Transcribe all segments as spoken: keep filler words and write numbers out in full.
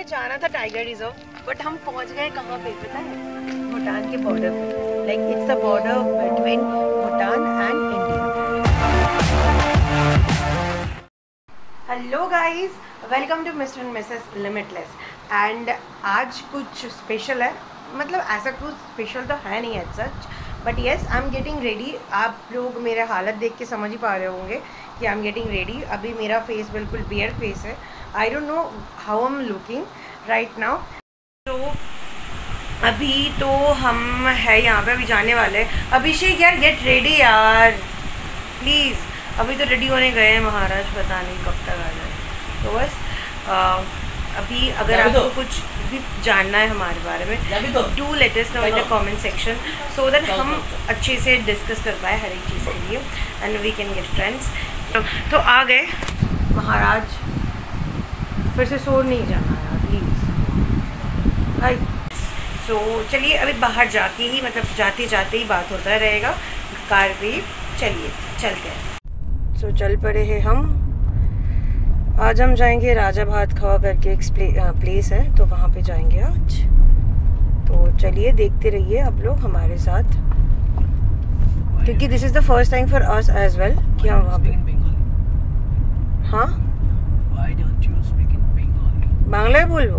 हमें जाना था टाइगर रिजर्व, बट हम पहुंच गए कहाँ पे पता है? भूटान के बॉर्डर पे। Like it's the border between Bhutan and India. Hello guys, welcome to mister and missus limitless. And आज कुछ स्पेशल है, मतलब ऐसा कुछ स्पेशल तो है नहीं as such, but yes I am getting ready. आप लोग मेरा हालत देख के समझ ही पा रहे होंगे कि आई एम गेटिंग रेडी। अभी मेरा फेस बिल्कुल बियर फेस है। I don't know how I am looking right now. तो अभी तो हम है यहाँ पे, अभी जाने वाले। अभिषेक यार गेट रेडी यार प्लीज़, अभी तो रेडी होने गए हैं महाराज, पता नहीं कब तक आ जाए। तो बस uh, अभी अगर आपको कुछ भी जानना है हमारे बारे में, do let us know in the comment section so that हम अच्छे से डिस्कस कर पाए हर एक चीज़ के लिए and we can get friends. तो आ गए महाराज, फिर से सो नहीं जाना यार प्लीज़। आई सो चलिए अभी बाहर जाके ही, मतलब जाते जाते ही बात होता रहेगा कार पे। चलिए चलते हैं। सो so, चल पड़े हैं हम। आज हम जाएंगे राजाभात खवा करके एक प्लेस है, तो वहाँ पे जाएंगे आज। तो चलिए देखते रहिए आप लोग हमारे साथ, क्योंकि this is the first time for us as well कि हम वहाँ पे। हाँ बांग्ला बोलबो,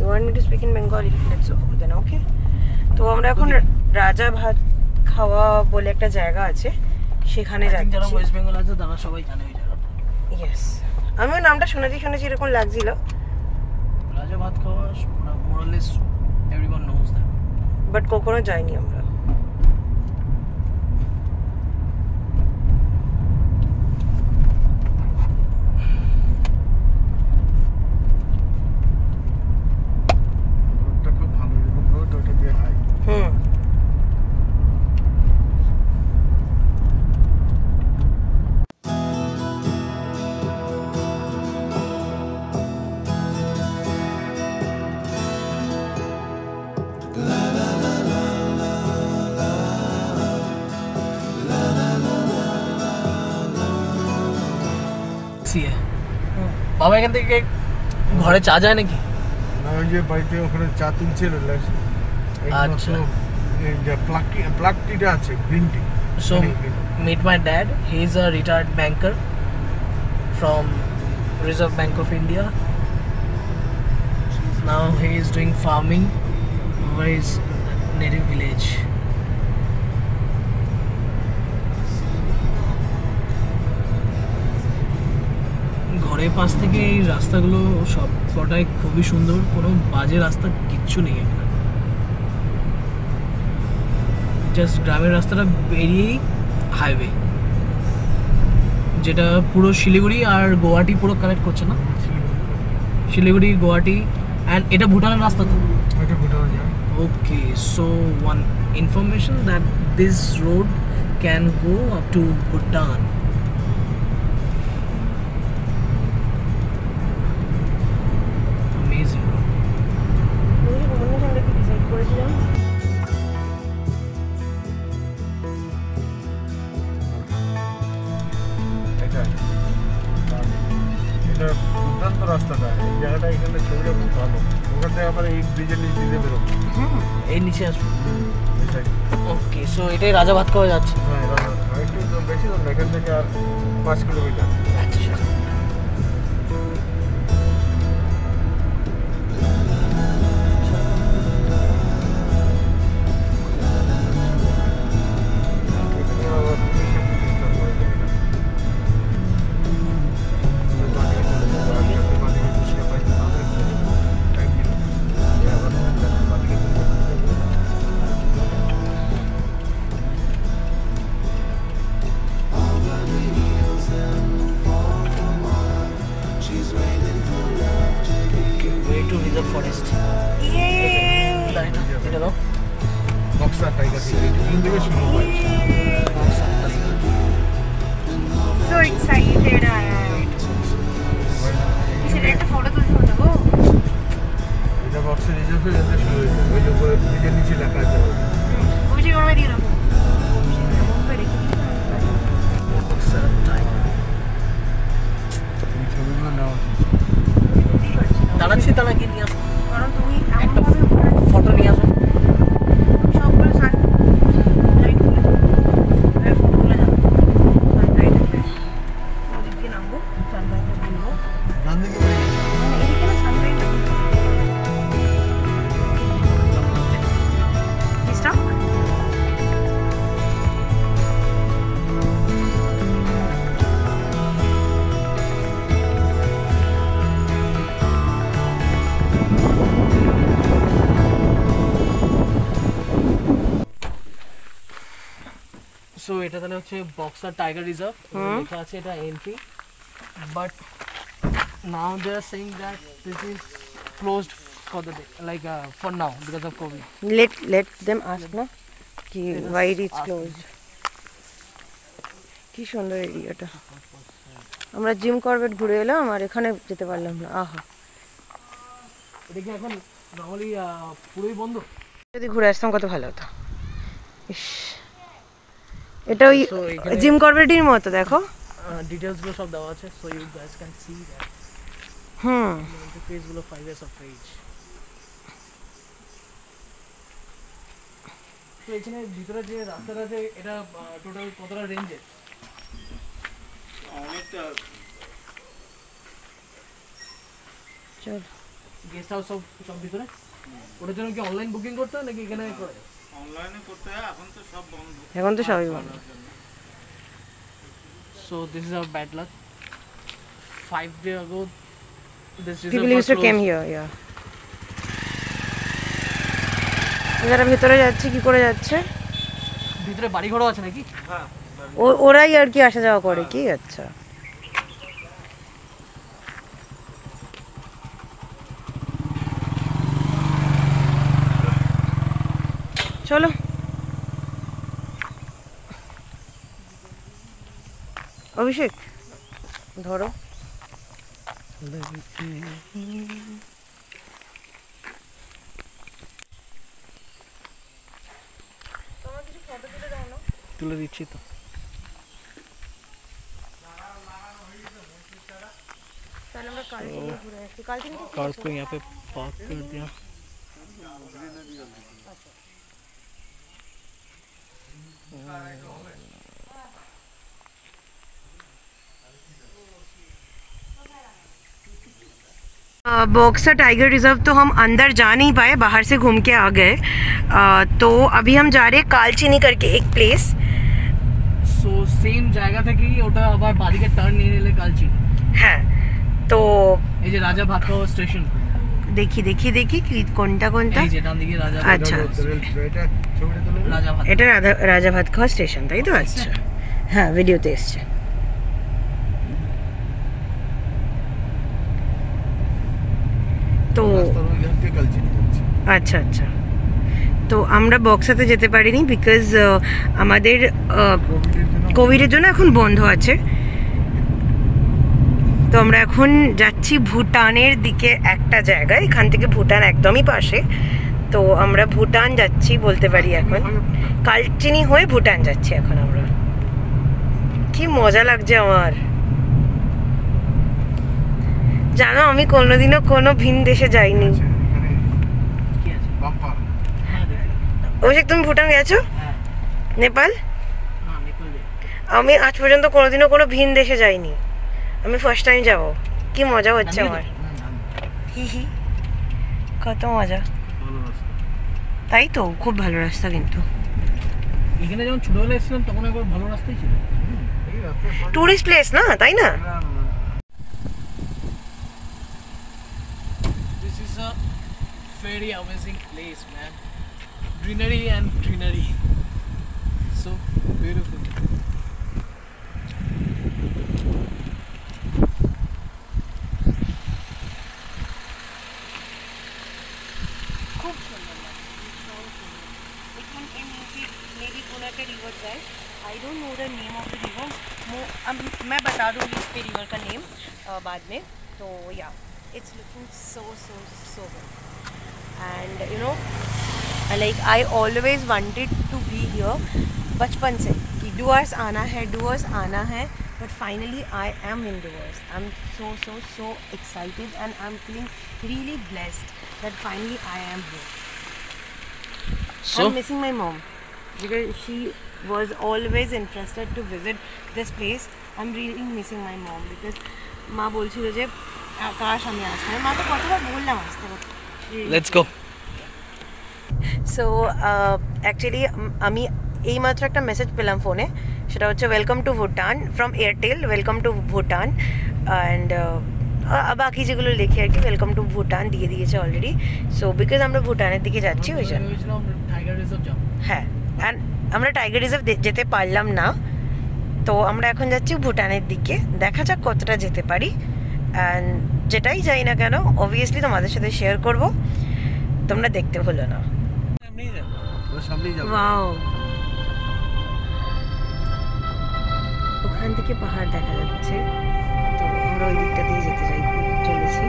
you want me to speak in Bengali, let's go then okay. तो আমরা এখন রাজাভাত খাওয়া বলে একটা জায়গা আছে, সেখানে যাচ্ছি। যারা ওয়েস্ট বেঙ্গল আছে তারা সবাই জানে ওই জায়গাটা। यस আমি ওই নামটা শুনেছি শুনেছি এরকম লাগছিল। Rajabhatkhawa মোরলেস everyone knows that, but কখনো যাইনি আমরা। बाबा के घरे चा जाए ना कि retired banker from Reserve Bank of India. Now he is doing farming over his native village. ঘরের পাশ থেকে এই রাস্তাগুলো সব কটাই খুবই সুন্দর, কোনো বাজে রাস্তা কিচ্ছু নেই এখানে। জাস্ট গ্রামের রাস্তাটা বেরিয়েই হাইওয়ে, যেটা পুরো শিলিগুড়ি আর গুয়াহাটি পুরো কানেক্ট করছে না। শিলিগুড়ি গুয়াহাটি অ্যান্ড এটা ভুটানের রাস্তা তো। Okay so one information that this road can go up to Bhutan. Rajabhatkhawa যাচ্ছে किसी तरह की नहीं फोटो नहीं आसो तो ये ताले হচ্ছে বক্সার টাইগার রিজার্ভ লেখা আছে এটা entry but now they are saying that this is closed for the day like for now because of Covid let let them ask না কি হোয়াই ইটস ক্লোজড কি সুন্দর এরিয়াটা আমরা জিম করবেট ঘুরে এলাম আর এখানে যেতে পারলাম না আহা দেখি এখন নরমালি পুরোই বন্ধ যদি ঘুরে আসতাম কত ভালো হতো ইশ এটা ওই জিম করবেটের মতো দেখো ডিটেইলস গুলো সব দেওয়া আছে so you guys can see that hmm phase গুলো five years of age তো এখানে ভিতরে যে রাস্তাটা আছে এটা টোটাল কতটা রেঞ্জে অনেকটা চল গেস্ট হাউস সব সব ভিতরে ওটার জন্য কি অনলাইন বুকিং করতে নাকি এখানে করে অনলাইনে করতে এখন তো সব বন্ধ এখন তো সবই বন্ধ so this is a bad luck five day ago this is people used to come here yeah এরা ভিতরে যাচ্ছে কি করে যাচ্ছে ভিতরে বাড়ি ঘরও আছে নাকি হ্যাঁ ওরাই আর কি আসা যাওয়া করে কি আচ্ছা चलो अभिषेक धरो तुले दीची तो कार को यहाँ पे पार्क कर दिया बॉक्सर टाइगर रिजर्व तो हम अंदर जा नहीं पाए बाहर से घूम के आ गए uh, तो अभी हम जा रहे हैं कालचीनी करके एक प्लेस सो सेम जगह था कि ওটা আবার বাদিকে টার্ন নিয়ে নিলে কালচিনি হ্যাঁ তো এই যে রাজাভাট স্টেশন देखी देखी देखी कि कोनटा कोनटा अच्छा এটা রাজাভাত খাওয়া স্টেশন তাই তো আচ্ছা হ্যাঁ ভিডিওতে এসছে তো আচ্ছা আচ্ছা তো আমরা বক্সাতে যেতে পারিনি বিকজ আমাদের কোভিডের জন্য এখন বন্ধ আছে तो हम एखन जाच्छि भूटानेर दिके एकटा जायगा एखान थेके भूटान एकदम ही पाशे तो आमरा भूटान जाच्छि बोलते पारी एखन कालचिनी होये भूटान जाच्छि एखन आमरा कि मजा लागछे आमार जानो आमी कोनोदिनो कोनो भिन देशे जाइनि अभिषेक तुम भूटान गेछो नेपाल आमी आज पर्यन्त कोनोदिनो कोनो भिन देशे जाइनि আমি ফার্স্ট টাইম যাব কি মজা হচ্ছে আমার হি হি কত মজা তাই তো খুব ভালো রাস্তা কিন্তু এখানে যখন ছোট হলে ছিলাম তখন একবার ভালো রাস্তাই ছিল এই রাস্তা টুরিস্ট প্লেস না তাই না this is a very amazing place man greenery and greenery so beautiful river का नेम बाद में तो या it's looking so so so good and you know like I always wanted to be here बचपन से कि डुअर्स आना है डुअर्स आना है But finally, I am in Duars. I'm so, so, so excited, and I'm feeling really blessed that finally I am here. So I'm missing my mom because she was always interested to visit this place. I'm really missing my mom because माँ बोलती है जब आकाश हमें आस्था है माँ तो कौन-कौन बोलना आस्था है। Let's go. So uh, actually, अमी ये मात्र एक टा message पिलाम phone है। शरा अच्छा welcome to Bhutan from Airtel. Welcome to Bhutan and अब बाकी जगह लो देखिए कि welcome to Bhutan दिए दिए चा already. So because हम लोग भूटान दिखे जाच्ची हुई जान। टाइगर रिजर्व जाऊँ। है and আমরা টাইগার রিজার্ভ যেতে পারলাম না তো আমরা এখন যাচ্ছি ভুটানের দিকে দেখা যাক কতটা যেতে পারি এন্ড যেটাই যাই না কেন obviously তোমাদের সাথে শেয়ার করব তোমরা দেখতে ভুলো না সামনেই যাব পুরো সামনেই যাব ওয়াও ওখান থেকে পাহাড় দেখা যাচ্ছে তো আমরা ওই দিকটা দিয়ে যেতে যাই চলেছি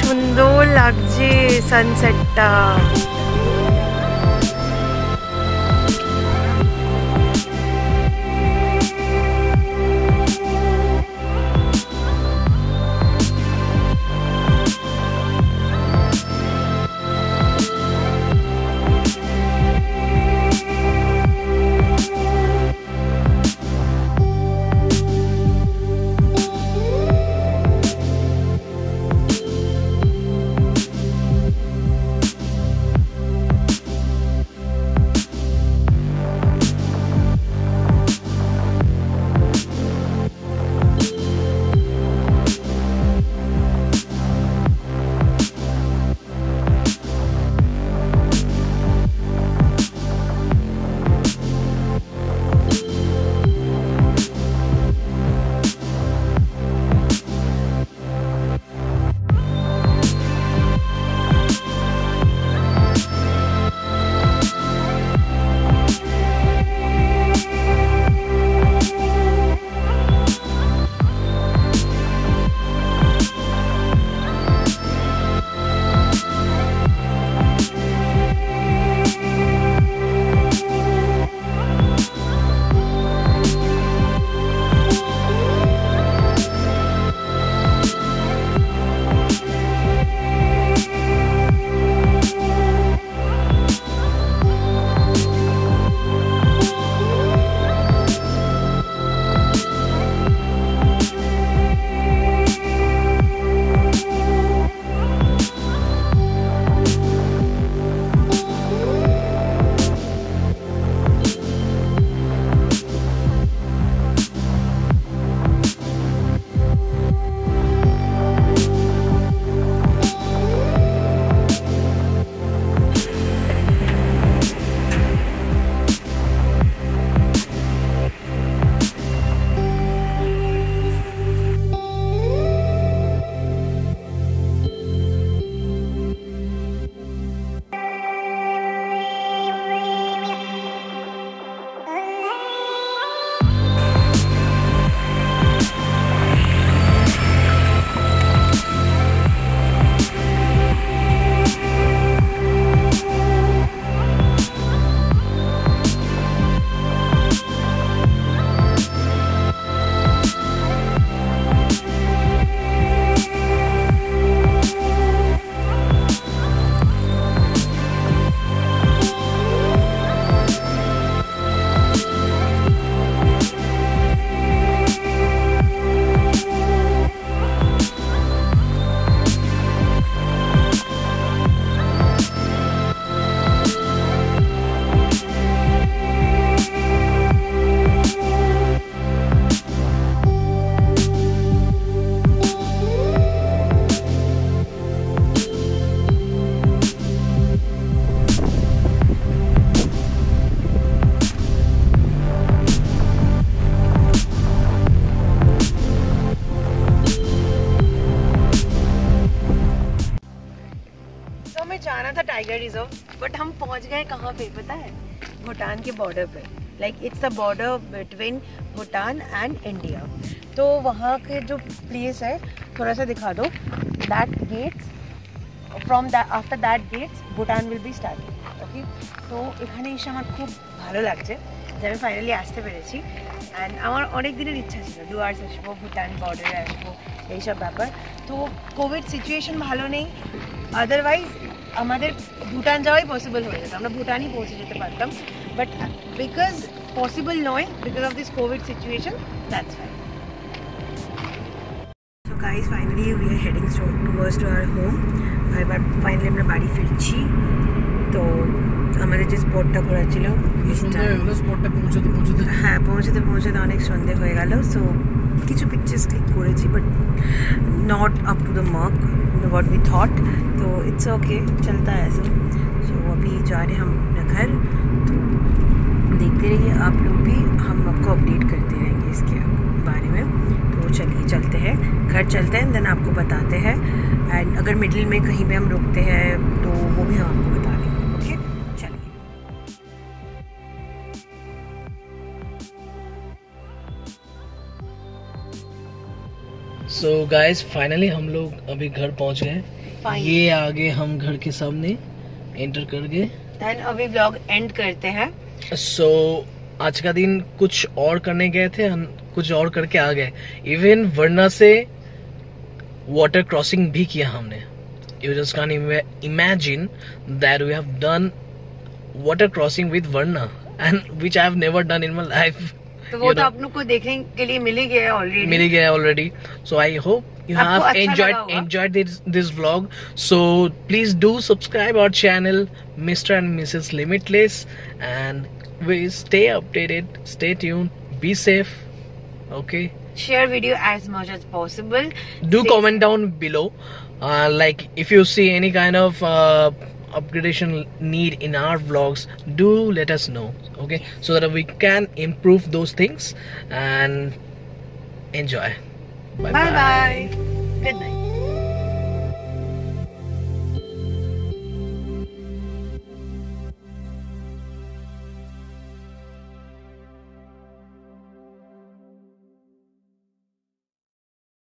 सुंदर लागजे सनसेट्टा टाइगर रिजर्व्स, बट हम पहुंच गए कहाँ पे पता है? भूटान के बॉर्डर पे, like it's a border between Bhutan and India. तो वहाँ के जो प्लेस है थोड़ा सा दिखा दो, that gates from that after that gates Bhutan will be started. Okay, तो এখানে এসে আমার খুব ভালো লাগছে যে আমি ফাইনালি আসতে পেরেছি। অ্যান্ড আমার অনেক দিনের ইচ্ছা ছিল ডুয়ার্স আসবো, ভুটান বর্ডারে আসবো, এইসব ব্যাপার। তো কোভিড সিচুয়েশন ভালো নেই, আদারওয়াইজ আমাদের ভুটান যাওয়াই পসিবল হয়ে যেত, আমরা ভুটানই পৌঁছে যেতে পারতাম। বাট বিকজ পসিবল নয়, because of this Covid situation, that's fine. So guys finally we are heading towards to our home. এবার ফাইনালি আমরা বাড়ি ফিরছি। তো আমাদের যে স্পটটা ঘোরা ছিল স্পটটা পৌঁছাতে পৌঁছাতে হ্যাঁ পৌঁছাতে পৌঁছাতে অনেক সন্ধে হয়ে গেল। সো কিছু পিকচার্স ক্লিক করেছি but not up to the mark what we thought. तो इट्स ओके, चलता है ऐसे। सो अभी जा रहे हैं हम अपने घर, तो देखते रहिए आप लोग भी, हम आपको अपडेट करते रहेंगे इसके बारे में। तो चलिए चलते हैं घर, चलते हैं देन आपको बताते हैं। एंड अगर मिडिल में कहीं पे हम रुकते हैं तो वो भी हम आपको बता देंगे। सो गाइज फाइनली हम लोग अभी घर पहुंच गए। ये आगे हम घर के सामने एंटर कर गए, देन अभी व्लॉग एंड करते हैं। सो so, आज का दिन कुछ और करने गए थे, हम कुछ और करके आ गए। इवन वर्ना से वाटर क्रॉसिंग भी किया हमने। You just can imagine that we have done water crossing with Varna and which I have never done in my life. तो वो तो आप लोग को देखने के लिए मिल ही गया ऑलरेडी मिल गया already. So I hope you have enjoyed enjoyed this this vlog. So please do subscribe our channel mister and This is limitless, and we stay updated, stay tuned, be safe. Okay, share video as much as possible. Do comment down below like if you see any kind of upgradation need in our vlogs, do let us know, okay, so that we can improve those things and enjoy. Bye bye. Good night.